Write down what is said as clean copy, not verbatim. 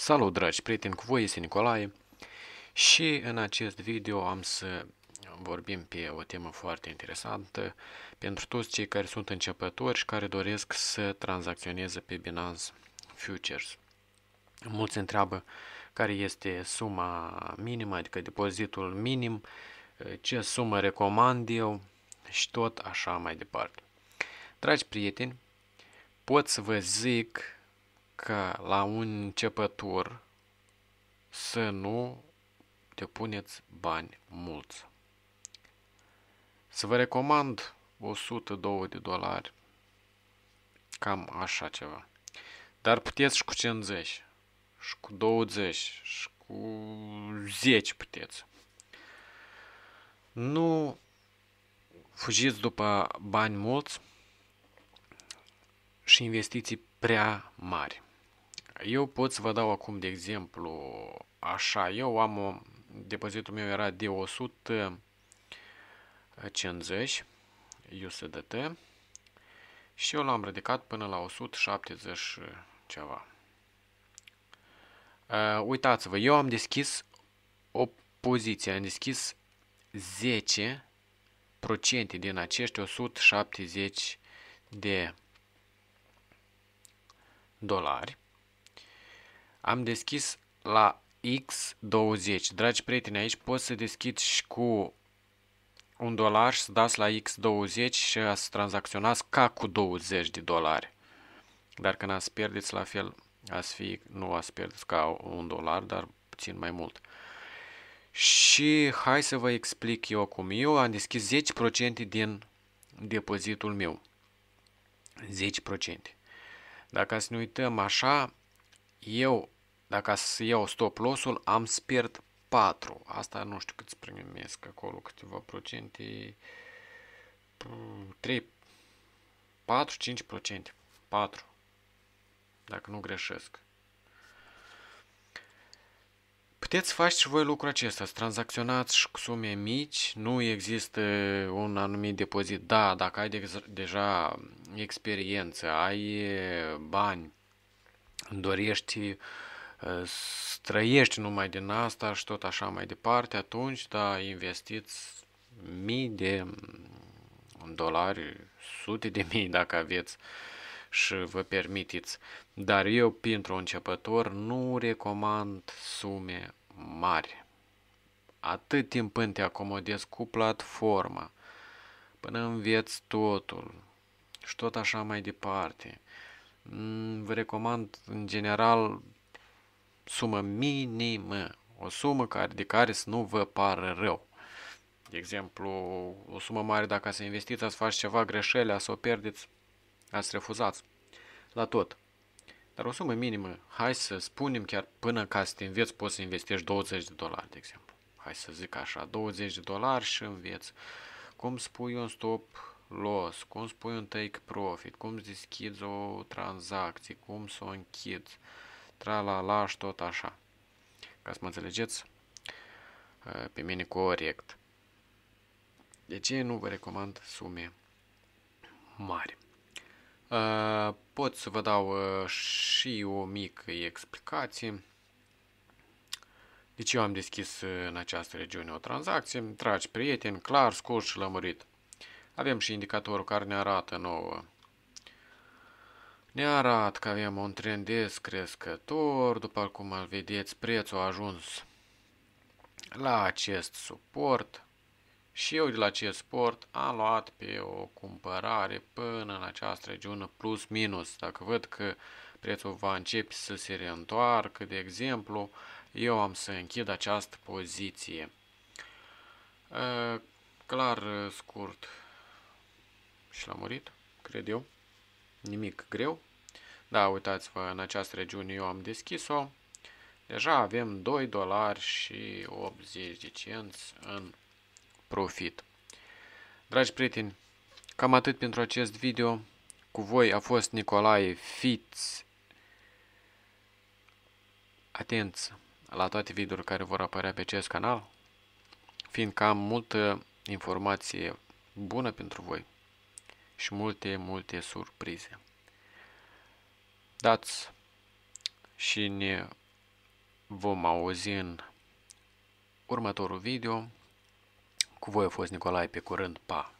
Salut, dragi prieteni, cu voi este Nicolae și în acest video am să vorbim pe o temă foarte interesantă pentru toți cei care sunt începători și care doresc să tranzacționeze pe Binance Futures. Mulți se întreabă care este suma minimă, adică depozitul minim, ce sumă recomand eu și tot așa mai departe. Dragi prieteni, pot să vă zic ca la un începător să nu depuneți bani mulți. Să vă recomand 102 de dolari, cam așa ceva. Dar puteți și cu 50, și cu 20, și cu 10 puteți. Nu fugiți după bani mulți și investiții prea mari. Eu pot să vă dau acum de exemplu așa, eu am depozitul meu era de 150 USDT și eu l-am ridicat până la 170 ceva. Uitați-vă, eu am deschis o poziție, am deschis 10% din acești 170 de dolari. Am deschis la X20. Dragi prieteni, aici poți să deschizi și cu un dolar și să dați la X20 și să tranzacționați ca cu 20 de dolari. Dar când ați pierdeți, la fel, nu ați pierdeți ca un dolar, dar puțin mai mult. Și hai să vă explic eu cum. Eu am deschis 10% din depozitul meu. 10%. Dacă să ne uităm așa, eu, dacă să iau stop loss-ul, am spert 4. Asta nu știu cât primesc acolo, câteva procente, 3, 4, 5%, 4, dacă nu greșesc. Puteți face și voi lucrul acesta, să tranzacționați și cu sume mici, nu există un anumit depozit. Da, dacă ai deja experiență, ai bani, dorești să trăiești numai din asta și tot așa mai departe, atunci da, investiți mii de dolari, sute de mii dacă aveți și vă permiteți, dar eu pentru un începător nu recomand sume mari. Atât timp până te acomodezi cu platforma, până înveți totul și tot așa mai departe. Vă recomand în general sumă minimă, o sumă de care să nu vă pară rău. De exemplu, o sumă mare, dacă să investiți, ați face ceva greșeli, ați o pierdeți, ați refuzați la tot. Dar o sumă minimă, hai să spunem chiar până ca să te înveți, poți să investești 20 de dolari, de exemplu. Hai să zic așa, 20 de dolari și înveți cum spui un stop loss, cum spui un take profit, cum deschizi o tranzacție, cum să o închizi, tra-la-la și tot așa. Ca să mă înțelegeți pe mine corect. De ce nu vă recomand sume mari? Pot să vă dau și o mică explicație. Deci eu am deschis în această regiune o tranzacție, dragi prieteni, clar, scurs și lămurit. Avem și indicatorul care ne arată nouă. Ne arată că avem un trend descrescător, după cum îl vedeți, prețul a ajuns la acest suport. Și eu de la acest suport am luat pe o cumpărare până în această regiune plus minus. Dacă văd că prețul va începe să se reîntoarcă, de exemplu, eu am să închid această poziție. Clar, scurt și lămurit, cred eu. Nimic greu. Da, uitați-vă, în această regiune eu am deschis-o. Deja avem 2 dolari și 80 de cenți în profit. Dragi prieteni, cam atât pentru acest video. Cu voi a fost Nicolae. Fiți atenți la toate videourile care vor apărea pe acest canal, fiindcă am multă informație bună pentru voi și multe surprize. Dați și ne vom auzi în următorul video. Cu voi a fost Nicolae, pe curând, pa!